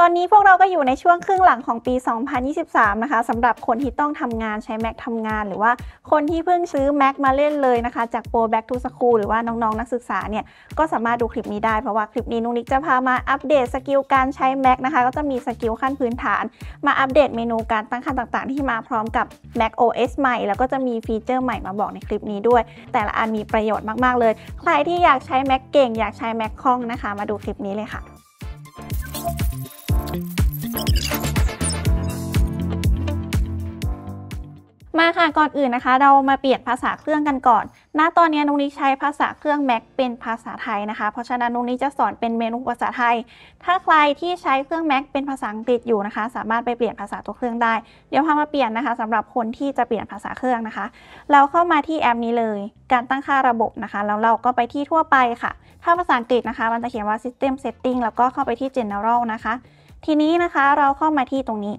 ตอนนี้พวกเราก็อยู่ในช่วงครึ่งหลังของปี 2023 นะคะสำหรับคนที่ต้องทำงานใช้ Mac ทำงานหรือว่าคนที่เพิ่งซื้อ Mac มาเล่นเลยนะคะจากโปร Back to School หรือว่าน้องๆนักศึกษาเนี่ยก็สามารถดูคลิปนี้ได้เพราะว่าคลิปนี้นุ๊กนิกจะพามาอัปเดตสกิลการใช้ Mac นะคะก็จะมีสกิลขั้นพื้นฐานมาอัปเดตเมนูการตั้งค่าต่างๆที่มาพร้อมกับ Mac OS ใหม่แล้วก็จะมีฟีเจอร์ใหม่มาบอกในคลิปนี้ด้วยแต่ละอันมีประโยชน์มากๆเลยใครที่อยากใช้ Mac เก่งอยากใช้ Mac คล่องนะคะมาดูคลิปนี้เลยค่ะมาค่ะก่อนอื่นนะคะเรามาเปลี่ยนภาษาเครื่องกันก่อนณตอนนี้นุ๊กนิกใช้ภาษาเครื่อง Mac เป็นภาษาไทยนะคะเพราะฉะนั้นนุ๊กนิกจะสอนเป็นเมนูภาษาไทยถ้าใครที่ใช้เครื่อง Mac เป็นภาษาอังกฤษอยู่นะคะสามารถไปเปลี่ยนภาษาตัวเครื่องได้เดี๋ยวพามาเปลี่ยนนะคะสำหรับคนที่จะเปลี่ยนภาษาเครื่องนะคะเราเข้ามาที่แอปนี้เลยการตั้งค่าระบบนะคะแล้วเราก็ไปที่ทั่วไปค่ะถ้าภาษาอังกฤษนะคะมันจะเขียนว่า System Setting แล้วก็เข้าไปที่ General นะคะทีนี้นะคะเราเข้ามาที่ตรงนี้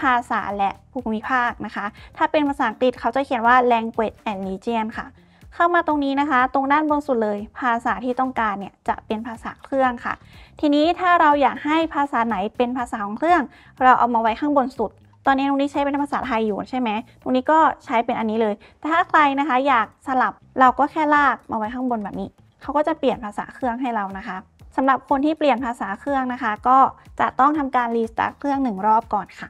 ภาษาและภูมิภาคนะคะถ้าเป็นภาษาอังกฤษเขาจะเขียนว่า language and region ค่ะเข้ามาตรงนี้นะคะตรงด้านบนสุดเลยภาษาที่ต้องการเนี่ยจะเป็นภาษาเครื่องค่ะทีนี้ถ้าเราอยากให้ภาษาไหนเป็นภาษาของเครื่องเราเอามาไว้ข้างบนสุดตอนนี้ตรงนี้ใช้เป็นภาษาไทยอยู่ใช่ไหมตรงนี้ก็ใช้เป็นอันนี้เลยแต่ถ้าใครนะคะอยากสลับเราก็แค่ลากมาไว้ข้างบนแบบนี้เขาก็จะเปลี่ยนภาษาเครื่องให้เรานะคะสำหรับคนที่เปลี่ยนภาษาเครื่องนะคะก็จะต้องทำการรีสตาร์ทเครื่อง1รอบก่อนค่ะ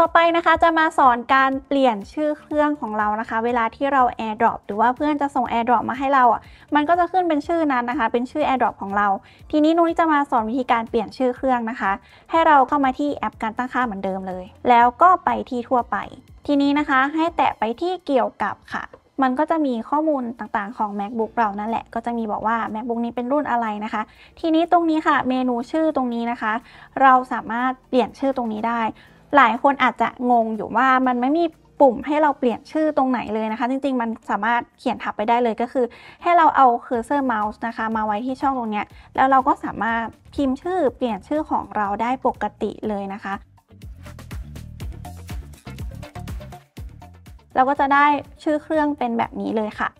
ต่อไปนะคะจะมาสอนการเปลี่ยนชื่อเครื่องของเรานะคะเวลาที่เรา AirDrop หรือว่าเพื่อนจะส่ง AirDrop มาให้เราอ่ะมันก็จะขึ้นเป็นชื่อนั้นนะคะเป็นชื่อ AirDrop ของเราทีนี้นุ้ยจะมาสอนวิธีการเปลี่ยนชื่อเครื่องนะคะให้เราเข้ามาที่แอปการตั้งค่าเหมือนเดิมเลยแล้วก็ไปที่ทั่วไปทีนี้นะคะให้แตะไปที่เกี่ยวกับค่ะมันก็จะมีข้อมูลต่างๆของ MacBook เรานั่นแหละก็จะมีบอกว่า MacBook นี้เป็นรุ่นอะไรนะคะทีนี้ตรงนี้ค่ะเมนูชื่อตรงนี้นะคะเราสามารถเปลี่ยนชื่อตรงนี้ได้หลายคนอาจจะงงอยู่ว่ามันไม่มีปุ่มให้เราเปลี่ยนชื่อตรงไหนเลยนะคะจริงๆมันสามารถเขียนทับไปได้เลยก็คือให้เราเอาเคอร์เซอร์เมาส์นะคะมาไว้ที่ช่องตรงนี้แล้วเราก็สามารถพิมพ์ชื่อเปลี่ยนชื่อของเราได้ปกติเลยนะคะเราก็จะได้ชื่อเครื่องเป็นแบบนี้เลยค่ะ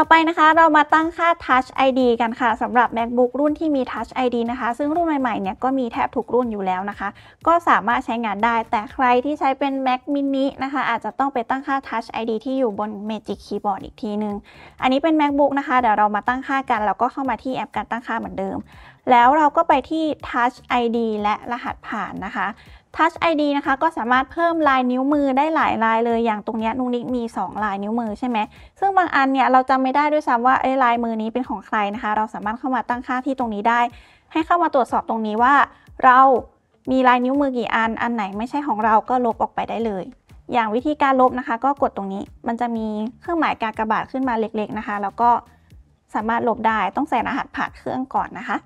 ต่อไปนะคะเรามาตั้งค่า Touch ID กันค่ะสำหรับ MacBook รุ่นที่มี Touch ID นะคะซึ่งรุ่นใหม่ๆเนี่ยก็มีแทบทุกรุ่นอยู่แล้วนะคะก็สามารถใช้งานได้แต่ใครที่ใช้เป็น Mac Mini นะคะอาจจะต้องไปตั้งค่า Touch ID ที่อยู่บน Magic Keyboard อีกทีนึงอันนี้เป็น MacBook นะคะเดี๋ยวเรามาตั้งค่ากันแล้วก็เข้ามาที่แอปการตั้งค่าเหมือนเดิมแล้วเราก็ไปที่ Touch ID และรหัสผ่านนะคะTouch ID นะคะก็สามารถเพิ่มลายนิ้วมือได้หลายลายเลยอย่างตรงนี้นุ๊กนิกมี2ลายนิ้วมือใช่ไหมซึ่งบางอันเนี่ยเราจำไม่ได้ด้วยซ้ำว่าลายมือนี้เป็นของใครนะคะเราสามารถเข้ามาตั้งค่าที่ตรงนี้ได้ให้เข้ามาตรวจสอบตรงนี้ว่าเรามีลายนิ้วมือกี่อันอันไหนไม่ใช่ของเราก็ลบออกไปได้เลยอย่างวิธีการลบนะคะก็กดตรงนี้มันจะมีเครื่องหมายกากบาทขึ้นมาเล็กๆนะคะแล้วก็สามารถลบได้ต้องใส่รหัสผ่านเครื่องก่อนนะคะ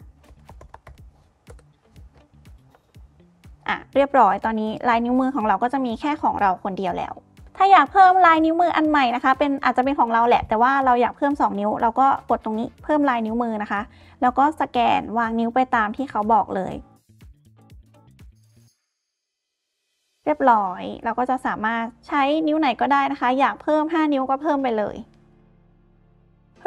เรียบร้อยตอนนี้ลายนิ้วมือของเราก็จะมีแค่ของเราคนเดียวแล้วถ้าอยากเพิ่มลายนิ้วมืออันใหม่นะคะเป็นอาจจะเป็นของเราแหละแต่ว่าเราอยากเพิ่ม2นิ้วเราก็กดตรงนี้เพิ่มลายนิ้วมือนะคะแล้วก็สแกนวางนิ้วไปตามที่เขาบอกเลยเรียบร้อยเราก็จะสามารถใช้นิ้วไหนก็ได้นะคะอยากเพิ่ม5นิ้วก็เพิ่มไปเลย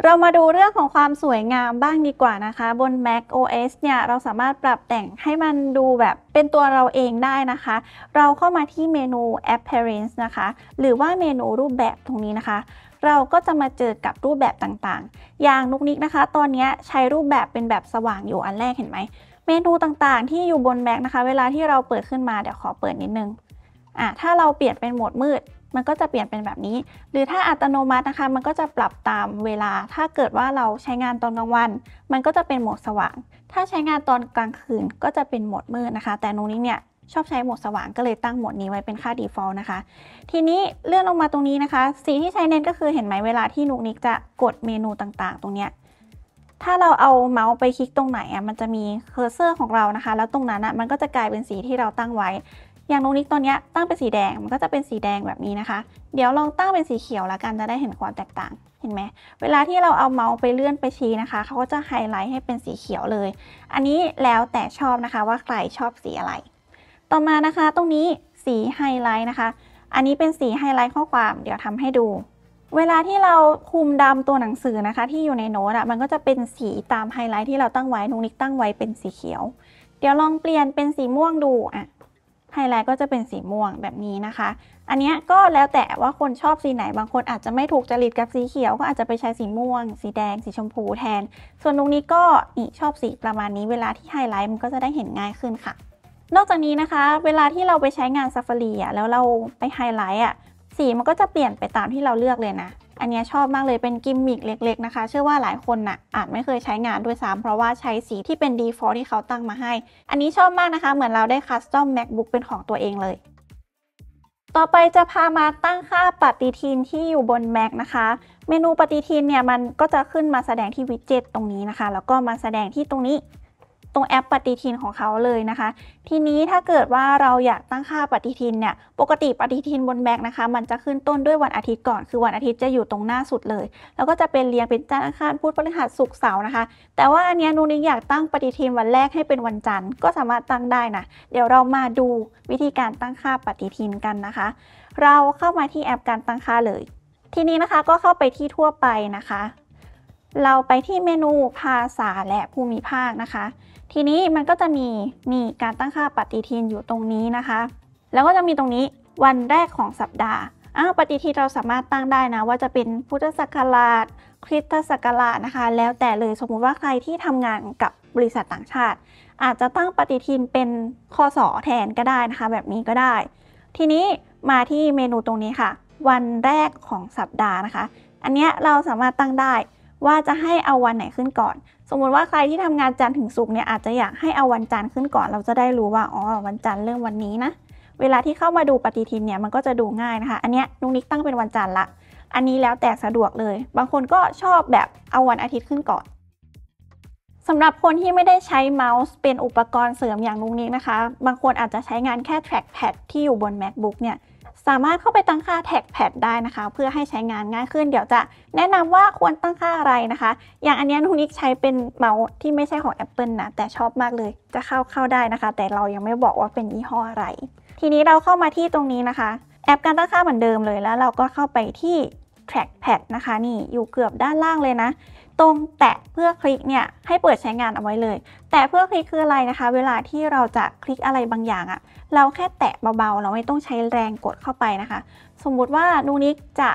เรามาดูเรื่องของความสวยงามบ้างดีกว่านะคะบน Mac OS เนี่ยเราสามารถปรับแต่งให้มันดูแบบเป็นตัวเราเองได้นะคะเราเข้ามาที่เมนู Appearance นะคะหรือว่าเมนูรูปแบบตรงนี้นะคะเราก็จะมาเจอกับรูปแบบต่างๆอย่างนุ๊กนิกนะคะตอนนี้ใช้รูปแบบเป็นแบบสว่างอยู่อันแรกเห็นไหมเมนูต่างๆที่อยู่บน Mac นะคะเวลาที่เราเปิดขึ้นมาเดี๋ยวขอเปิดนิดนึงถ้าเราเปลี่ยนเป็นโหมดมืดมันก็จะเปลี่ยนเป็นแบบนี้หรือถ้าอัตโนมัตินะคะมันก็จะปรับตามเวลาถ้าเกิดว่าเราใช้งานตอนกลางวันมันก็จะเป็นโหมดสว่างถ้าใช้งานตอนกลางคืนก็จะเป็นโหมดมืดนะคะแต่นุ๊กนิกเนี่ยชอบใช้โหมดสว่างก็เลยตั้งโหมดนี้ไว้เป็นค่า default นะคะทีนี้เลื่อนลงมาตรงนี้นะคะสีที่ใช้เน้นก็คือเห็นไหมเวลาที่นุ๊กนิกจะกดเมนูต่างๆตรงเนี้ยถ้าเราเอาเมาส์ไปคลิกตรงไหนมันจะมีเคอร์เซอร์ของเรานะคะแล้วตรงนั้นมันก็จะกลายเป็นสีที่เราตั้งไว้อย่างนุ๊กนิกตอนนี้ตั้งเป็นสีแดงมันก็จะเป็นสีแดงแบบนี้นะคะเดี๋ยวลองตั้งเป็นสีเขียวแล้วกันจะได้เห็นความแตกต่างเห็นไหมเวลาที่เราเอาเมาส์ไปเลื่อนไปชี้นะคะเขาก็จะไฮไลท์ให้เป็นสีเขียวเลยอันนี้แล้วแต่ชอบนะคะว่าใครชอบสีอะไรต่อมานะคะตรงนี้สีไฮไลท์นะคะอันนี้เป็นสีไฮไลท์ข้อความเดี๋ยวทำให้ดูเวลาที่เราคุมดำตัวหนังสือนะคะที่อยู่ในโน้ตมันก็จะเป็นสีตามไฮไลท์ที่เราตั้งไว้นุ๊กนิกตั้งไว้เป็นสีเขียว เดี๋ยวลองเปลี่ยนเป็นสีม่วงดูอ่ะไฮไลท์ก็จะเป็นสีม่วงแบบนี้นะคะอันนี้ก็แล้วแต่ว่าคนชอบสีไหนบางคนอาจจะไม่ถูกจริตกับสีเขียวก็อาจจะไปใช้สีม่วงสีแดงสีชมพูแทนส่วนตรงนี้ก็ชอบสีประมาณนี้เวลาที่ไฮไลท์มันก็จะได้เห็นง่ายขึ้นค่ะนอกจากนี้นะคะเวลาที่เราไปใช้งาน Safari อ่ะแล้วเราไปไฮไลท์อ่ะสีมันก็จะเปลี่ยนไปตามที่เราเลือกเลยนะอันนี้ชอบมากเลยเป็นกิมมิคเล็กๆนะคะเชื่อว่าหลายคนน่ะอาจไม่เคยใช้งานด้วยซ้ำเพราะว่าใช้สีที่เป็น default ที่เขาตั้งมาให้อันนี้ชอบมากนะคะเหมือนเราได้คัสตอม MacBook เป็นของตัวเองเลยต่อไปจะพามาตั้งค่าปฏิทินที่อยู่บน Mac นะคะเมนูปฏิทินเนี่ยมันก็จะขึ้นมาแสดงที่วิดเจ็ตตรงนี้นะคะแล้วก็มาแสดงที่ตรงนี้ตรงแอปปฏิทินของเขาเลยนะคะทีนี้ถ้าเกิดว่าเราอยากตั้งค่าปฏิทินเนี่ยปกติปฏิทินบน Mac นะคะมันจะขึ้นต้นด้วยวันอาทิตย์ก่อนคือวันอาทิตย์จะอยู่ตรงหน้าสุดเลยแล้วก็จะเป็นเรียงเป็นจันทร์อังคารพุธพฤหัสศุกร์เสาร์นะคะแต่ว่าอันนี้นูนิอยากตั้งปฏิทินวันแรกให้เป็นวันจันทร์ก็สามารถตั้งได้นะเดี๋ยวเรามาดูวิธีการตั้งค่าปฏิทินกันนะคะเราเข้ามาที่แอปการตั้งค่าเลยทีนี้นะคะก็เข้าไปที่ทั่วไปนะคะเราไปที่เมนูภาษาและภูมิภาคนะคะทีนี้มันก็จะมีการตั้งค่าปฏิทินอยู่ตรงนี้นะคะแล้วก็จะมีตรงนี้วันแรกของสัปดาห์ปฏิทินเราสามารถตั้งได้นะว่าจะเป็นพุทธศักราชคริสตศักราชนะคะแล้วแต่เลยสมมุติว่าใครที่ทำงานกับบริษัทต่างชาติอาจจะตั้งปฏิทินเป็นคศแทนก็ได้นะคะแบบนี้ก็ได้ทีนี้มาที่เมนูตรงนี้ค่ะวันแรกของสัปดาห์นะคะอันนี้เราสามารถตั้งได้ว่าจะให้เอาวันไหนขึ้นก่อนสมมติว่าใครที่ทำงานจันทร์ถึงศุกร์เนี่ยอาจจะอยากให้เอาวันจันทร์ขึ้นก่อนเราจะได้รู้ว่าอ๋อวันจันทร์เริ่มวันนี้นะเวลาที่เข้ามาดูปฏิทินเนี่ยมันก็จะดูง่ายนะคะอันเนี้ยนุ๊กนิกตั้งเป็นวันจันทร์ละอันนี้แล้วแต่สะดวกเลยบางคนก็ชอบแบบเอาวันอาทิตย์ขึ้นก่อนสำหรับคนที่ไม่ได้ใช้เมาส์เป็นอุปกรณ์เสริมอย่างนุ๊กนิกนะคะบางคนอาจจะใช้งานแค่แทร็กแพดที่อยู่บน MacBook เนี่ยสามารถเข้าไปตั้งค่าแท็กแพดได้นะคะเพื่อให้ใช้งานง่ายขึ้นเดี๋ยวจะแนะนำว่าควรตั้งค่าอะไรนะคะอย่างอันนี้นุ๊กนิกใช้เป็นเมาส์ที่ไม่ใช่ของ Apple นะแต่ชอบมากเลยจะเข้าได้นะคะแต่เรายังไม่บอกว่าเป็นยี่ห้ออะไรทีนี้เราเข้ามาที่ตรงนี้นะคะแอปการตั้งค่าเหมือนเดิมเลยแล้วเราก็เข้าไปที่แท็กแพดนะคะนี่อยู่เกือบด้านล่างเลยนะตรงแตะเพื่อคลิกเนี่ยให้เปิดใช้งานเอาไว้เลยแตะเพื่อคลิกคืออะไรนะคะเวลาที่เราจะคลิกอะไรบางอย่างอะเราแค่แตะเบาๆเราไม่ต้องใช้แรงกดเข้าไปนะคะสมมุติว่านุ๊กนิกจะ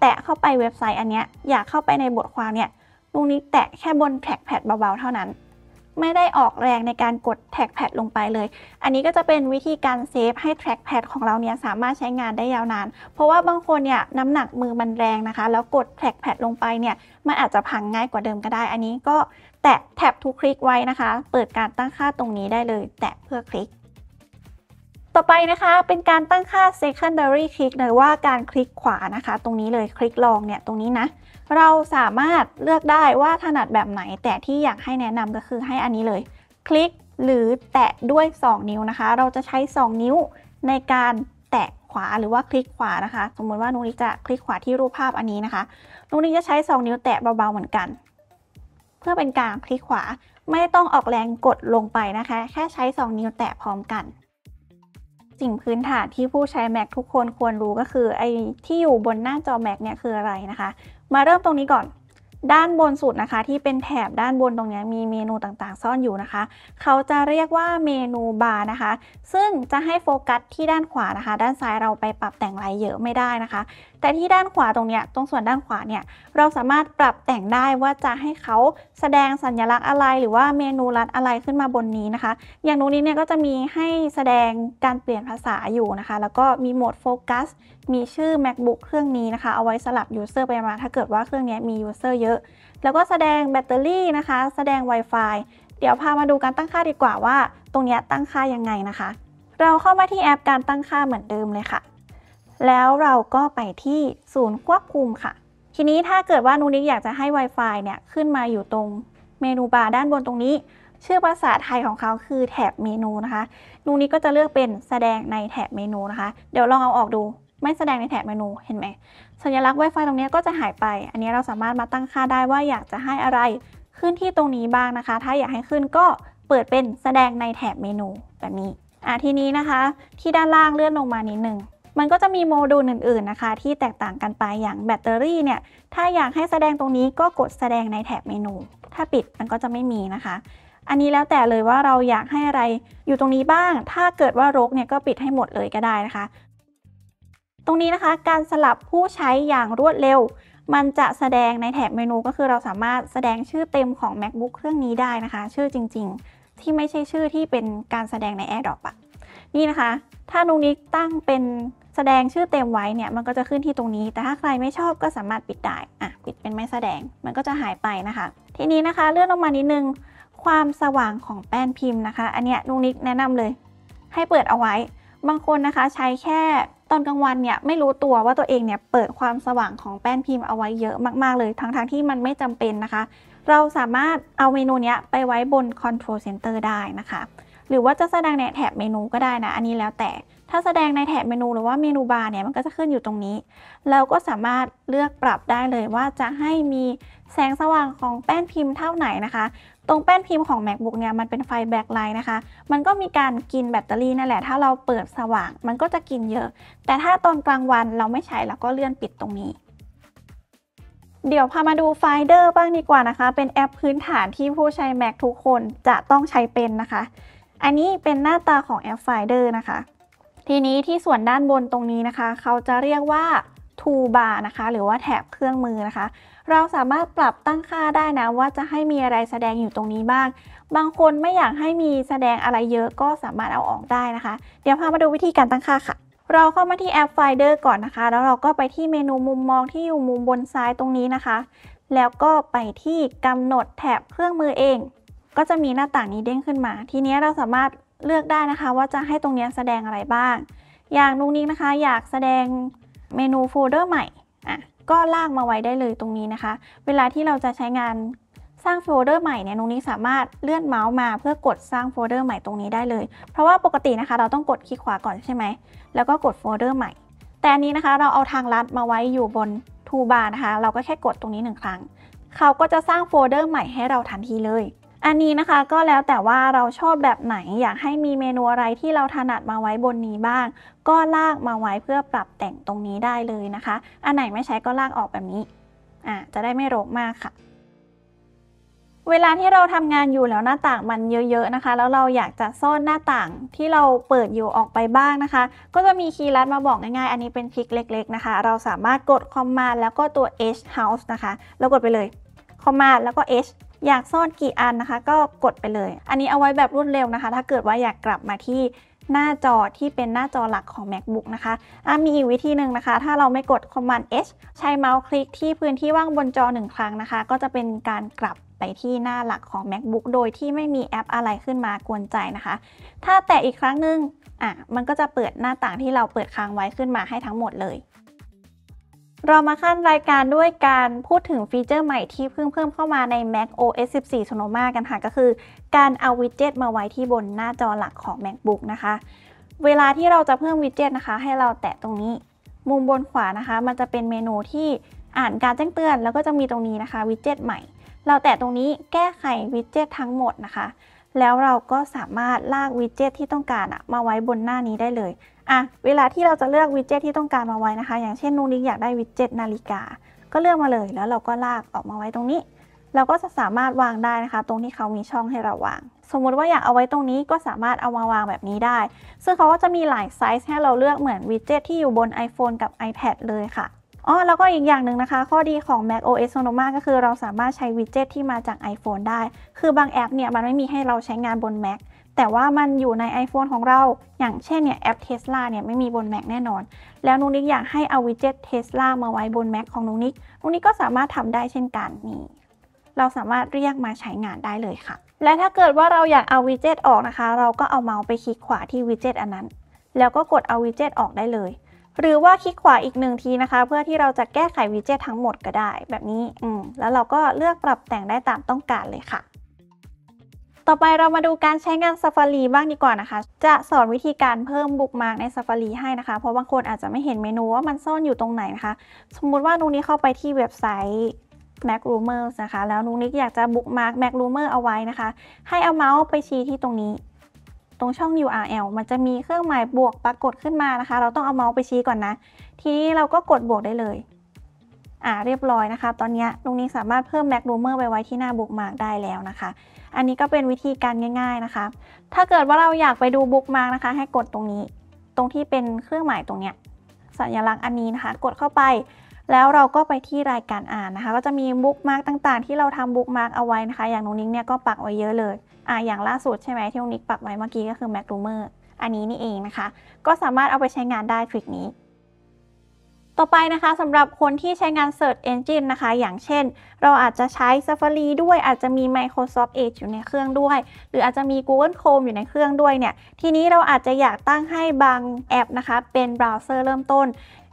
แตะเข้าไปเว็บไซต์อันเนี้ยอยากเข้าไปในบทความเนี่ยนุ๊กนิกแตะแค่บนแท็กแพดเบาๆเท่านั้นไม่ได้ออกแรงในการกดแท็กแพดลงไปเลยอันนี้ก็จะเป็นวิธีการเซฟให้แท็กแพดของเราเนี่ยสามารถใช้งานได้ยาวนานเพราะว่าบางคนเนี่ยน้ำหนักมือมันแรงนะคะแล้วกดแท็กแพดลงไปเนี่ยมันอาจจะพังง่ายกว่าเดิมก็ได้อันนี้ก็แตะแท็บทุกคลิกไว้นะคะเปิดการตั้งค่าตรงนี้ได้เลยแตะเพื่อคลิกต่อไปนะคะเป็นการตั้งค่า secondary click หรือว่าการคลิกขวานะคะตรงนี้เลยคลิกลองเนี่ยตรงนี้นะเราสามารถเลือกได้ว่าถนัดแบบไหนแต่ที่อยากให้แนะนำก็คือให้อันนี้เลยคลิกหรือแตะด้วย2นิ้วนะคะเราจะใช้2นิ้วในการแตะขวาหรือว่าคลิกขวานะคะสมมติว่านุ๊กนิกจะคลิกขวาที่รูปภาพอันนี้นะคะนุ๊กนิกจะใช้2นิ้วแตะเบาๆเหมือนกันเพื่อเป็นการคลิกขวาไม่ต้องออกแรงกดลงไปนะคะแค่ใช้2นิ้วแตะพร้อมกันสิ่งพื้นฐานที่ผู้ใช้ Mac ทุกคนควรรู้ก็คือไอ้ที่อยู่บนหน้าจอ Mac เนี่ยคืออะไรนะคะมาเริ่มตรงนี้ก่อนด้านบนสุดนะคะที่เป็นแถบด้านบนตรงนี้มีเมนูต่างๆซ่อนอยู่นะคะเขาจะเรียกว่าเมนูบาร์นะคะซึ่งจะให้โฟกัสที่ด้านขวานะคะด้านซ้ายเราไปปรับแต่งอะไรเยอะไม่ได้นะคะแต่ที่ด้านขวาตรงนี้ตรงส่วนด้านขวาเนี่ยเราสามารถปรับแต่งได้ว่าจะให้เขาแสดงสัญลักษณ์อะไรหรือว่าเมนูลัดอะไรขึ้นมาบนนี้นะคะอย่างนู้นนี้เนี่ยก็จะมีให้แสดงการเปลี่ยนภาษาอยู่นะคะแล้วก็มีโหมดโฟกัสมีชื่อ macbook เครื่องนี้นะคะเอาไว้สลับ user ไปมาถ้าเกิดว่าเครื่องนี้มี user เยอะแล้วก็แสดงแบตเตอรี่นะคะแสดง Wi-Fi เดี๋ยวพามาดูการตั้งค่าดีกว่าว่าตรงนี้ตั้งค่ายังไงนะคะเราเข้ามาที่แอปการตั้งค่าเหมือนเดิมเลยค่ะแล้วเราก็ไปที่ศูนย์ควบคุมค่ะทีนี้ถ้าเกิดว่านุ๊กนิกอยากจะให้ Wi-Fi เนี่ยขึ้นมาอยู่ตรงเมนูบาร์ด้านบนตรงนี้ชื่อภาษาไทยของเขาคือแถบเมนูนะคะนุ๊กนิกก็จะเลือกเป็นแสดงในแถบเมนูนะคะเดี๋ยวลองเอาออกดูไม่แสดงในแถบเมนูเห็นไหมสัญลักษณ์ Wi-Fi ตรงนี้ก็จะหายไปอันนี้เราสามารถมาตั้งค่าได้ว่าอยากจะให้อะไรขึ้นที่ตรงนี้บ้างนะคะถ้าอยากให้ขึ้นก็เปิดเป็นแสดงในแถบเมนูแบบนี้ทีนี้นะคะที่ด้านล่างเลื่อนลงมานิดนึงมันก็จะมีโมดูลอื่นๆนะคะที่แตกต่างกันไปอย่างแบตเตอรี่เนี่ยถ้าอยากให้แสดงตรงนี้ก็กดแสดงในแถบเมนูถ้าปิดมันก็จะไม่มีนะคะ อันนี้แล้วแต่เลยว่าเราอยากให้อะไรอยู่ตรงนี้บ้างถ้าเกิดว่ารกเนี่ยก็ปิดให้หมดเลยก็ได้นะคะตรงนี้นะคะการสลับผู้ใช้อย่างรวดเร็วมันจะแสดงในแถบเมนูก็คือเราสามารถแสดงชื่อเต็มของ macbook เครื่องนี้ได้นะคะชื่อจริงๆที่ไม่ใช่ชื่อที่เป็นการแสดงใน AirDrop อะนี่นะคะถ้าตรงนี้ตั้งเป็นแสดงชื่อเต็มไว้เนี่ยมันก็จะขึ้นที่ตรงนี้แต่ถ้าใครไม่ชอบก็สามารถปิดได้ปิดเป็นไม่แสดงมันก็จะหายไปนะคะทีนี้นะคะเลื่อนลงมานิดนึงความสว่างของแป้นพิมพ์นะคะอันเนี้ยนุ๊กนิกแนะนำเลยให้เปิดเอาไว้บางคนนะคะใช้แค่ตอนกลางวันเนี่ยไม่รู้ตัวว่าตัวเองเนี่ยเปิดความสว่างของแป้นพิมพ์เอาไว้เยอะมากๆเลยทั้งที่มันไม่จำเป็นนะคะเราสามารถเอาเมนูเนี้ยไปไว้บน Control Center ได้นะคะหรือว่าจะแสดงในแถบเมนูก็ได้นะอันนี้แล้วแต่ถ้าแสดงในแถบเมนูหรือว่าเมนูบาร์เนี่ยมันก็จะขึ้นอยู่ตรงนี้เราก็สามารถเลือกปรับได้เลยว่าจะให้มีแสงสว่างของแป้นพิมพ์เท่าไหร่นะคะตรงแป้นพิมพ์ของ macbook เนี่ยมันเป็นไฟแบ็คไลท์นะคะมันก็มีการกินแบตเตอรี่นั่นแหละถ้าเราเปิดสว่างมันก็จะกินเยอะแต่ถ้าตอนกลางวันเราไม่ใช้เราก็เลื่อนปิดตรงนี้เดี๋ยวพามาดู Finder บ้างดีกว่านะคะเป็นแอปพื้นฐานที่ผู้ใช้ Mac ทุกคนจะต้องใช้เป็นนะคะอันนี้เป็นหน้าตาของแอป Finder นะคะทีนี้ที่ส่วนด้านบนตรงนี้นะคะเขาจะเรียกว่า Toolbar นะคะหรือว่าแถบเครื่องมือนะคะเราสามารถปรับตั้งค่าได้นะว่าจะให้มีอะไรแสดงอยู่ตรงนี้บ้างบางคนไม่อยากให้มีแสดงอะไรเยอะก็สามารถเอาออกได้นะคะเดี๋ยวพามาดูวิธีการตั้งค่าค่ะเราเข้ามาที่แอป Finder ก่อนนะคะแล้วเราก็ไปที่เมนูมุมมองที่อยู่มุมบนซ้ายตรงนี้นะคะแล้วก็ไปที่กำหนดแถบเครื่องมือเองก็จะมีหน้าต่างนี้เด้งขึ้นมาทีนี้เราสามารถเลือกได้นะคะว่าจะให้ตรงนี้แสดงอะไรบ้างอย่างนุ๊กนิกนะคะอยากแสดงเมนูโฟลเดอร์ใหม่ก็ลากมาไว้ได้เลยตรงนี้นะคะเวลาที่เราจะใช้งานสร้างโฟลเดอร์ใหม่เนี่ยนุ๊กนิกสามารถเลื่อนเมาส์มาเพื่อกดสร้างโฟลเดอร์ใหม่ตรงนี้ได้เลยเพราะว่าปกตินะคะเราต้องกดคลิกขวาก่อนใช่ไหมแล้วก็กดโฟลเดอร์ใหม่แต่อันนี้นะคะเราเอาทางลัดมาไว้อยู่บนทูบาร์นะคะเราก็แค่กดตรงนี้1ครั้งเขาก็จะสร้างโฟลเดอร์ใหม่ให้เราทันทีเลยอันนี้นะคะก็แล้วแต่ว่าเราชอบแบบไหนอยากให้มีเมนูอะไรที่เราถนัดมาไว้บนนี้บ้างก็ลากมาไว้เพื่อปรับแต่งตรงนี้ได้เลยนะคะอันไหนไม่ใช้ก็ลากออกแบบนี้จะได้ไม่รกมากค่ะเวลาที่เราทำงานอยู่แล้วหน้าต่างมันเยอะๆนะคะแล้วเราอยากจะซ่อนหน้าต่างที่เราเปิดอยู่ออกไปบ้างนะคะก็จะมีคีย์ลัดมาบอกง่ายๆอันนี้เป็นคลิกเล็กๆนะคะเราสามารถกดคอมมานด์แล้วก็ตัว H House นะคะแล้วกดไปเลยคอมมานด์แล้วก็ Hอยากซ่อนกี่อันนะคะก็กดไปเลยอันนี้เอาไว้แบบรวดเร็วนะคะถ้าเกิดว่าอยากกลับมาที่หน้าจอที่เป็นหน้าจอหลักของ macbook นะคะมีอีกวิธีหนึ่งนะคะถ้าเราไม่กด command h ใช้เมาส์คลิกที่พื้นที่ว่างบนจอ1ครั้งนะคะก็จะเป็นการกลับไปที่หน้าหลักของ macbook โดยที่ไม่มีแอปอะไรขึ้นมากวนใจนะคะถ้าแตะอีกครั้งหนึ่งมันก็จะเปิดหน้าต่างที่เราเปิดค้างไว้ขึ้นมาให้ทั้งหมดเลยเรามาขั้นรายการด้วยการพูดถึงฟีเจอร์ใหม่ที่เพิ่มเข้ามาใน Mac OS 14 Sonoma กันค่ะก็คือการเอาวิดเจ็ตมาไว้ที่บนหน้าจอหลักของ MacBook นะคะเวลาที่เราจะเพิ่มวิดเจ็ตนะคะให้เราแตะตรงนี้มุมบนขวานะคะมันจะเป็นเมนูที่อ่านการแจ้งเตือนแล้วก็จะมีตรงนี้นะคะวิดเจ็ตใหม่เราแตะตรงนี้แก้ไขวิดเจ็ตทั้งหมดนะคะแล้วเราก็สามารถลากวิดเจ็ตที่ต้องการมาไว้บนหน้านี้ได้เลยเวลาที่เราจะเลือกวิดเจ็ตที่ต้องการมาไว้นะคะอย่างเช่นนุ๊กนิกอยากได้วิดเจ็ตนาฬิกาก็เลือกมาเลยแล้วเราก็ลากออกมาไว้ตรงนี้เราก็จะสามารถวางได้นะคะตรงที่เขามีช่องให้เราวางสมมุติว่าอยากเอาไว้ตรงนี้ก็สามารถเอามาวางแบบนี้ได้ซึ่งเขาก็จะมีหลายไซส์ให้เราเลือกเหมือนวิดเจ็ตที่อยู่บน iPhone กับ iPad เลยค่ะแล้วก็อีกอย่างหนึ่งนะคะข้อดีของ Mac OS Sonoma ก็คือเราสามารถใช้วิดเจ็ตที่มาจาก iPhone ได้คือบางแอปเนี่ยมันไม่มีให้เราใช้งานบน Macแต่ว่ามันอยู่ใน iPhone ของเราอย่างเช่นเนี่ยแอป Tesla เนี่ยไม่มีบน Mac แน่นอนแล้วนุ๊กนิกอยากให้เอาวิดเจ็ต Tesla มาไว้บน Mac ของนุ๊กนิกก็สามารถทำได้เช่นกันนี่เราสามารถเรียกมาใช้งานได้เลยค่ะและถ้าเกิดว่าเราอยากเอาวิดเจ็ตออกนะคะเราก็เอาเมาส์ไปคลิกขวาที่วิดเจ็ตอันนั้นแล้วก็กดเอาวิดเจ็ตออกได้เลยหรือว่าคลิกขวาอีก1ทีนะคะเพื่อที่เราจะแก้ไขวิดเจ็ตทั้งหมดก็ได้แบบนี้แล้วเราก็เลือกปรับแต่งได้ตามต้องการเลยค่ะต่อไปเรามาดูการใช้งาน Safari บ้างดีกว่านะคะจะสอนวิธีการเพิ่มบุ๊กมาร์กใน Safari ให้นะคะเพราะบางคนอาจจะไม่เห็นเมนูว่ามันซ่อนอยู่ตรงไหนนะคะสมมุติว่านุ๊กนิกเข้าไปที่เว็บไซต์ Mac Rumors นะคะแล้วนุ๊กนิกอยากจะบุ๊กมาร์ก Mac Rumor เอาไว้นะคะให้เอาเมาส์ไปชี้ที่ตรงนี้ตรงช่อง URL มันจะมีเครื่องหมายบวกปรากฏขึ้นมานะคะเราต้องเอาเมาส์ไปชี้ก่อนนะทีนี้เราก็กดบวกได้เลยเรียบร้อยนะคะตอนนี้นุ๊กนิกสามารถเพิ่ม Mac Rumor ไปไว้ที่หน้าบุ๊กมาร์กได้แล้วนะคะ อันนี้ก็เป็นวิธีการง่ายๆนะคะถ้าเกิดว่าเราอยากไปดูบุ๊กมาร์กนะคะให้กดตรงนี้ตรงที่เป็นเครื่องหมายตรงเนี้ยสัญลักษณ์อันนี้นะคะกดเข้าไปแล้วเราก็ไปที่รายการอ่านนะคะก็จะมีบุ๊กมาร์กต่างๆที่เราทำบุ๊กมาร์กเอาไว้นะคะอย่างน้องนิ้งเนี่ยก็ปักไว้เยอะเลยอย่างล่าสุดใช่ไหมที่น้องนิ้งปักไว้เมื่อกี้ก็คือ Mac Rumor อันนี้นี่เองนะคะก็สามารถเอาไปใช้งานได้ทริคนี้ต่อไปนะคะสำหรับคนที่ใช้งาน Search Engine นะคะอย่างเช่นเราอาจจะใช้ Safari ด้วยอาจจะมี Microsoft Edge อยู่ในเครื่องด้วยหรืออาจจะมี Google Chrome อยู่ในเครื่องด้วยเนี่ยทีนี้เราอาจจะอยากตั้งให้บางแอปนะคะเป็นเบราว์เซอร์เริ่มต้น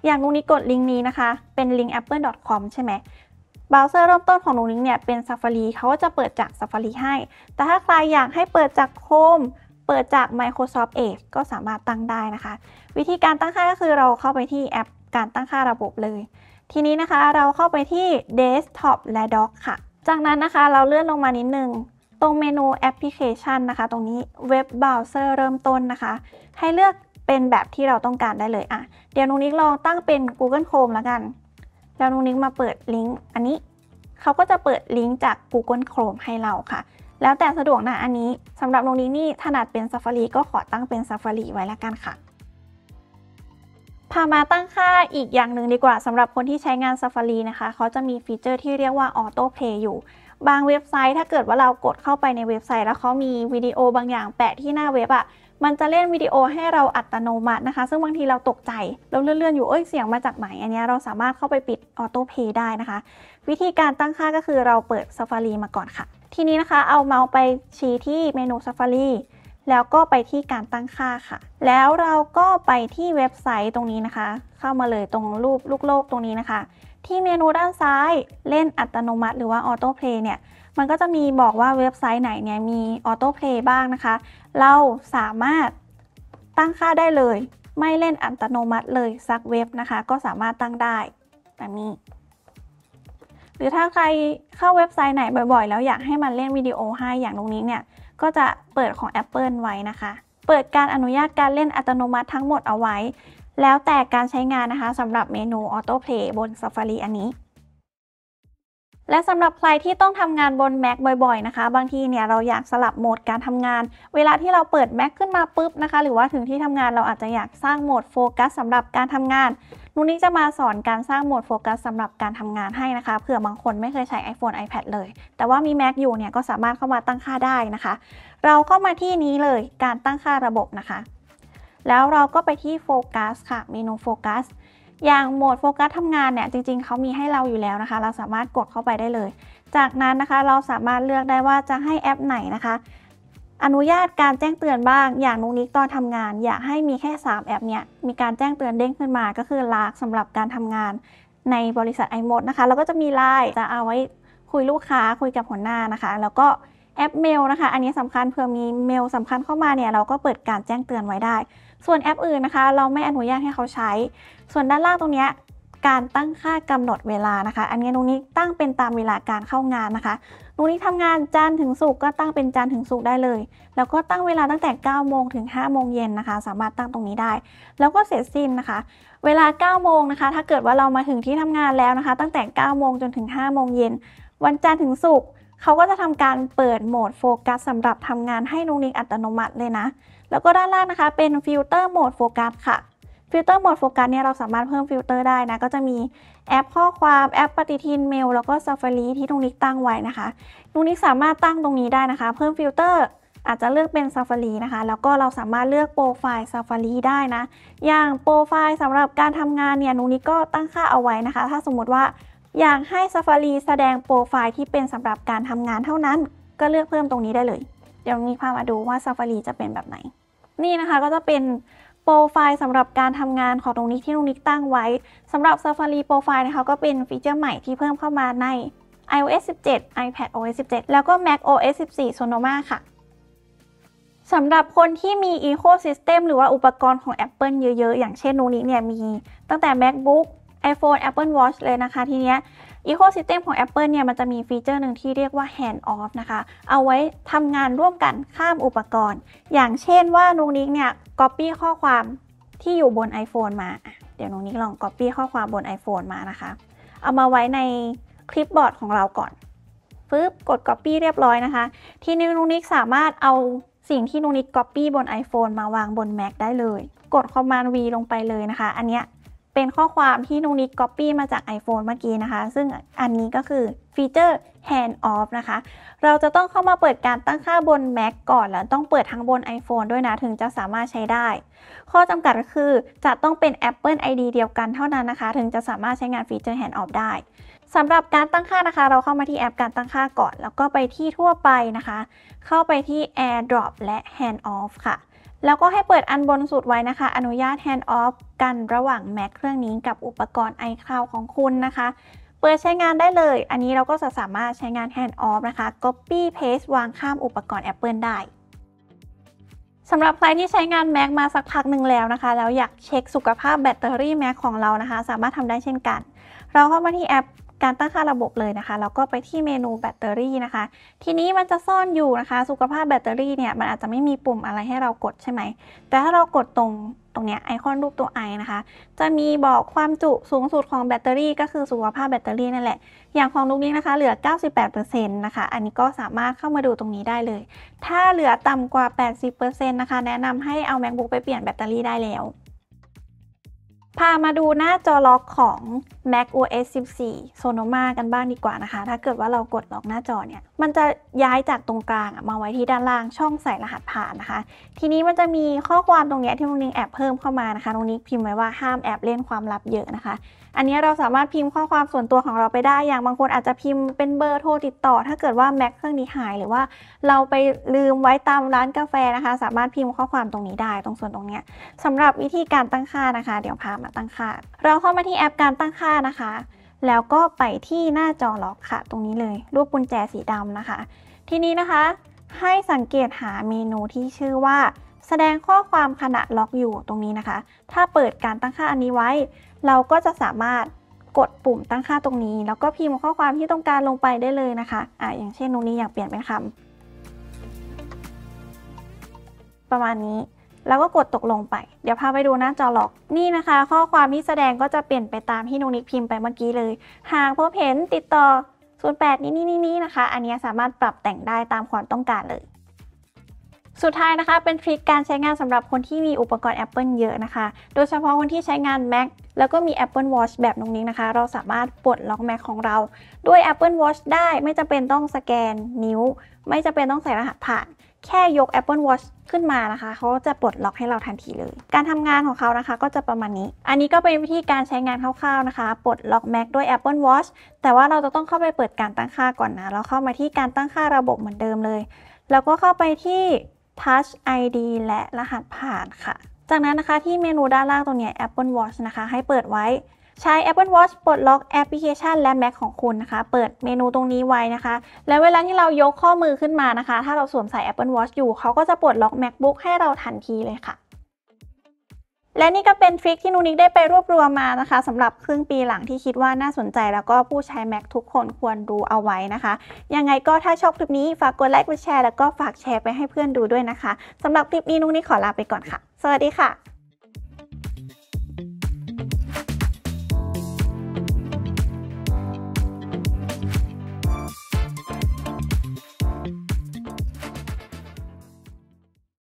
อย่างนุ้งนี้กดลิงก์นี้นะคะเป็นลิงก์ apple.com ใช่ไหมเบราว์เซอร์เริ่มต้นของนุ้งนี้เนี่ยเป็น Safari เขาก็จะเปิดจาก Safari ให้แต่ถ้าใครอยากให้เปิดจาก Chrome เปิดจาก Microsoft Edge ก็สามารถตั้งได้นะคะวิธีการตั้งค่าก็คือเราเข้าไปที่แอปการตั้งค่าระบบเลยทีนี้นะคะเราเข้าไปที่ Desktop และ Dock ค่ะจากนั้นนะคะเราเลื่อนลงมานิดนึงตรงเมนูแอปพลิเคชันนะคะตรงนี้เว็บเบราว์เซอร์เริ่มต้นนะคะให้เลือกเป็นแบบที่เราต้องการได้เลยเดี๋ยวนุ้งนิกลองตั้งเป็น Google Chrome แล้วกันแล้วนุ้งนิกมาเปิดลิงก์อันนี้เขาก็จะเปิดลิงก์จาก Google Chrome ให้เราค่ะแล้วแต่สะดวกนะอันนี้สำหรับนุ้งนิกนี่ถนัดเป็น Safari ก็ขอตั้งเป็น Safari ไว้แล้วกันค่ะพามาตั้งค่าอีกอย่างหนึ่งดีกว่าสำหรับคนที่ใช้งาน Safari นะคะเขาจะมีฟีเจอร์ที่เรียกว่า Auto Play อยู่บางเว็บไซต์ถ้าเกิดว่าเรากดเข้าไปในเว็บไซต์แล้วเขามีวิดีโอบางอย่างแปะที่หน้าเว็บมันจะเล่นวิดีโอให้เราอัตโนมัตินะคะซึ่งบางทีเราตกใจเราเลื่อนๆอยู่เสียงมาจากไหนอันนี้เราสามารถเข้าไปปิด Auto Play ได้นะคะวิธีการตั้งค่าก็คือเราเปิด Safari มาก่อนค่ะทีนี้นะคะเอาเมาส์ไปชี้ที่เมนู Safariแล้วก็ไปที่การตั้งค่าค่ะแล้วเราก็ไปที่เว็บไซต์ตรงนี้นะคะเข้ามาเลยตรงรูปลูกโลกตรงนี้นะคะที่เมนูด้านซ้ายเล่นอัตโนมัติหรือว่า Auto Play เนี่ยมันก็จะมีบอกว่าเว็บไซต์ไหนเนี่ยมี Auto Play บ้างนะคะเราสามารถตั้งค่าได้เลยไม่เล่นอัตโนมัติเลยสักเว็บนะคะก็สามารถตั้งได้แบบนี้หรือถ้าใครเข้าเว็บไซต์ไหนบ่อยๆแล้วอยากให้มันเล่นวิดีโอให้อย่างตรงนี้เนี่ยก็จะเปิดของ Apple ไว้นะคะเปิดการอนุญาตการเล่นอัตโนมัติทั้งหมดเอาไว้แล้วแต่การใช้งานนะคะสำหรับเมนู Auto Play บน Safari อันนี้และสำหรับใครที่ต้องทำงานบน Mac บ่อยๆนะคะบางทีเนี่ยเราอยากสลับโหมดการทำงานเวลาที่เราเปิด Mac ขึ้นมาปุ๊บนะคะหรือว่าถึงที่ทำงานเราอาจจะอยากสร้างโหมดโฟกัสสำหรับการทำงานนุ่นนี่จะมาสอนการสร้างโหมดโฟกัสสำหรับการทำงานให้นะคะเผื่อบางคนไม่เคยใช้ iPhone iPad เลยแต่ว่ามี Mac อยู่เนี่ยก็สามารถเข้ามาตั้งค่าได้นะคะเราเข้ามาที่นี้เลยการตั้งค่าระบบนะคะแล้วเราก็ไปที่โฟกัสค่ะเมนูโฟกัสอย่างโหมดโฟกัสทำงานเนี่ยจริงๆเขามีให้เราอยู่แล้วนะคะเราสามารถกดเข้าไปได้เลยจากนั้นนะคะเราสามารถเลือกได้ว่าจะให้แอปไหนนะคะอนุญาตการแจ้งเตือนบ้างอย่างนุ้งนิกตอนทำงานอยากให้มีแค่3แอปเนี่ยมีการแจ้งเตือนเด้งขึ้นมาก็คือลากสำหรับการทำงานในบริษัท iMoD นะคะแล้วก็จะมีไลน์จะเอาไว้คุยลูกค้าคุยกับหัวหน้านะคะแล้วก็แอปเมลนะคะอันนี้สำคัญเผื่อมีเมลสำคัญเข้ามาเนี่ยเราก็เปิดการแจ้งเตือนไว้ได้ส่วนแอปอื่นนะคะเราไม่อนุญาตให้เขาใช้ส่วนด้านล่างตรงนี้การตั้งค่ากำหนดเวลานะคะอันนี้นุ้งนิกตั้งเป็นตามเวลาการเข้างานนะคะนุ้งนิกทำงานจันทร์ถึงศุกร์ก็ตั้งเป็นจันทร์ถึงศุกร์ได้เลยแล้วก็ตั้งเวลาตั้งแต่ 9 โมงถึง 5 โมงเย็นนะคะสามารถตั้งตรงนี้ได้แล้วก็เสร็จสิ้นนะคะเวลา 9 โมงนะคะถ้าเกิดว่าเรามาถึงที่ทำงานแล้วนะคะตั้งแต่ 9 โมงจนถึง 5 โมงเย็นวันจันทร์ถึงศุกร์เขาก็จะทำการเปิดโหมดโฟกัสสำหรับทำงานให้นุ้งนิกอัตโนมัติเลยนะแล้วก็ด้านล่างนะคะเป็นฟิลเตอร์โหมดโฟกัสค่ะฟิลเตอร์โหมดโฟกัสเนี่ยเราสามารถเพิ่มฟิลเตอร์ได้นะก็จะมีแอปข้อความแอปปฏิทินเมลแล้วก็ Safari ที่นุ้งนิกตั้งไว้นะคะนุ้งนิกสามารถตั้งตรงนี้ได้นะคะเพิ่มฟิลเตอร์อาจจะเลือกเป็น Safari นะคะแล้วก็เราสามารถเลือกโปรไฟล์ Safari ได้นะอย่างโปรไฟล์สำหรับการทำงานเนี่ยนุ้งนิกก็ตั้งค่าเอาไว้นะคะถ้าสมมติว่าอยากให้ Safari แสดงโปรไฟล์ที่เป็นสำหรับการทำงานเท่านั้นก็เลือกเพิ่มตรงนี้ได้เลยเดี๋ยวนี้พามาดูว่า Safari จะเป็นแบบไหนนี่นะคะก็จะเป็นโปรไฟล์สำหรับการทำงานของตรงนี้ที่นุ้งนิกตั้งไว้สำหรับ Safari โปรไฟล์นะคะก็เป็นฟีเจอร์ใหม่ที่เพิ่มเข้ามาใน iOS 17 iPadOS 17แล้วก็ macOS 14 Sonoma ค่ะสำหรับคนที่มี Ecosystem หรือว่าอุปกรณ์ของ Apple เยอะๆอย่างเช่นนุ้งนิกเนี่ยมีตั้งแต่ MacBook iPhone Apple Watch เลยนะคะทีเนี้ย Ecosystem ของ Apple เนี่ยมันจะมีฟีเจอร์หนึ่งที่เรียกว่า Handoff นะคะเอาไว้ทำงานร่วมกันข้ามอุปกรณ์อย่างเช่นว่านุ้งนิกเนี่ย Copy ข้อความที่อยู่บน iPhone มาเดี๋ยวนุ้งนิกลอง Copy ข้อความบน iPhone มานะคะเอามาไว้ในคลิปบอร์ดของเราก่อน ปึ๊บกด Copy เรียบร้อยนะคะทีนี้นุ๊กนิกสามารถเอาสิ่งที่นุ๊กนิก Copy บน iPhone มาวางบน Mac ได้เลยกด Command V ลงไปเลยนะคะอันเนี้ยเป็นข้อความที่นุ๊กนิก Copy มาจาก iPhone เมื่อกี้นะคะซึ่งอันนี้ก็คือฟีเจอร์ Handoff นะคะเราจะต้องเข้ามาเปิดการตั้งค่าบน Mac ก่อนแล้วต้องเปิดทั้งบน iPhone ด้วยนะถึงจะสามารถใช้ได้ข้อจำกัดก็คือจะต้องเป็น Apple ID เดียวกันเท่านั้นนะคะถึงจะสามารถใช้งานฟีเจอร์ Handoff ได้สำหรับการตั้งค่านะคะเราเข้ามาที่แอปการตั้งค่าก่อนแล้วก็ไปที่ทั่วไปนะคะเข้าไปที่ AirDrop และ Handoff ค่ะแล้วก็ให้เปิดอันบนสุดไว้นะคะอนุญาต Handoff กันระหว่าง Mac เครื่องนี้กับอุปกรณ์ iCloud ของคุณนะคะเปิดใช้งานได้เลยอันนี้เราก็จะสามารถใช้งาน Handoff นะคะ Copy Paste วางข้ามอุปกรณ์ Apple ได้สำหรับใครที่ใช้งาน Mac มาสักพักหนึ่งแล้วนะคะแล้วอยากเช็คสุขภาพแบตเตอรี่ Mac ของเรานะคะสามารถทำได้เช่นกันเราเข้ามาที่แอปการตั้งค่าระบบเลยนะคะแล้วก็ไปที่เมนูแบตเตอรี่นะคะทีนี้มันจะซ่อนอยู่นะคะสุขภาพแบตเตอรี่เนี่ยมันอาจจะไม่มีปุ่มอะไรให้เรากดใช่ไหมแต่ถ้าเรากดตรงเนี้ยไอคอนรูปตัว i นะคะจะมีบอกความจุสูงสุดของแบตเตอรี่ก็คือสุขภาพแบตเตอรี่นั่นแหละอย่างของลูกนี้นะคะเหลือ 98% นะคะอันนี้ก็สามารถเข้ามาดูตรงนี้ได้เลยถ้าเหลือต่ำกว่า 80% นะคะแนะนำให้เอา MacBook ไปเปลี่ยนแบตเตอรี่ได้แล้วพามาดูหน้าจอล็อกของ Mac OS 14 Sonoma กันบ้างดีกว่านะคะถ้าเกิดว่าเรากดล็อกหน้าจอเนี่ยมันจะย้ายจากตรงกลางมาไว้ที่ด้านล่างช่องใส่รหัสผ่านนะคะทีนี้มันจะมีข้อความตรงนี้ที่น้องนิกแอบเพิ่มเข้ามานะคะน้องนิกพิมพ์ไว้ว่าห้ามแอบเล่นความลับเยอะนะคะอันนี้เราสามารถพิมพ์ข้อความส่วนตัวของเราไปได้อย่างบางคนอาจจะพิมพ์เป็นเบอร์โทรติดต่อถ้าเกิดว่า Mac เครื่องนี้หายหรือว่าเราไปลืมไว้ตามร้านกาแฟนะคะสามารถพิมพ์ข้อความตรงนี้ได้ตรงส่วนตรงนี้สำหรับวิธีการตั้งค่านะคะเดี๋ยวพามาตั้งค่าเราเข้ามาที่แอปการตั้งค่านะคะแล้วก็ไปที่หน้าจอล็อกค่ะตรงนี้เลยรูปกุญแจสีดำนะคะทีนี้นะคะให้สังเกตหาเมนูที่ชื่อว่าแสดงข้อความขณะล็อกอยู่ตรงนี้นะคะถ้าเปิดการตั้งค่าอันนี้ไว้เราก็จะสามารถกดปุ่มตั้งค่าตรงนี้แล้วก็พิมพ์ข้อความที่ต้องการลงไปได้เลยนะคะอย่างเช่นตรงนี้อยากเปลี่ยนเป็นคำประมาณนี้แล้วก็กดตกลงไปเดี๋ยวพาไปดูหน้าจอล็อกนี่นะคะข้อความที่แสดงก็จะเปลี่ยนไปตามที่นุ๊กนิกพิมพ์ไปเมื่อกี้เลยหากพบเห็นติดต่อ 08 นี้นะคะอันนี้สามารถปรับแต่งได้ตามความต้องการเลยสุดท้ายนะคะเป็นทริคการใช้งานสำหรับคนที่มีอุปกรณ์ Apple เยอะนะคะโดยเฉพาะคนที่ใช้งาน Mac แล้วก็มี Apple Watch แบบน้องนิกนะคะเราสามารถปลดล็อก Mac ของเราด้วย Apple Watch ได้ไม่จำเป็นต้องสแกนนิ้วไม่จำเป็นต้องใส่รหัสผ่านแค่ยก Apple Watch ขึ้นมานะคะเขาจะปลดล็อกให้เราทันทีเลยการทำงานของเขานะคะก็จะประมาณนี้อันนี้ก็เป็นวิธีการใช้งานคร่าวๆนะคะปลดล็อก Mac ด้วย Apple Watch แต่ว่าเราจะต้องเข้าไปเปิดการตั้งค่าก่อนนะเราเข้ามาที่การตั้งค่าระบบเหมือนเดิมเลยแล้วก็เข้าไปที่ Touch ID และรหัสผ่านค่ะจากนั้นนะคะที่เมนูด้านล่างตรงนี้ Apple Watch นะคะให้เปิดไว้ใช้ Apple Watch ปลดล็อกแอปพลิเคชันและ Mac ของคุณนะคะเปิดเมนูตรงนี้ไว้นะคะและเวลาที่เรายกข้อมือขึ้นมานะคะถ้าเราสวมใส่ Apple Watch อยู่เขาก็จะปลดล็อก MacBook ให้เราทันทีเลยค่ะและนี่ก็เป็นทริคที่นุ๊กนิกได้ไปรวบรวมมานะคะสำหรับครึ่งปีหลังที่คิดว่าน่าสนใจแล้วก็ผู้ใช้ Mac ทุกคนควรรู้เอาไว้นะคะยังไงก็ถ้าชอบคลิปนี้ฝากกดไลค์กดแชร์แล้วก็ฝากแชร์ไปให้เพื่อนดูด้วยนะคะสำหรับคลิปนี้นุ๊กนิกขอลาไปก่อนค่ะสวัสดีค่ะ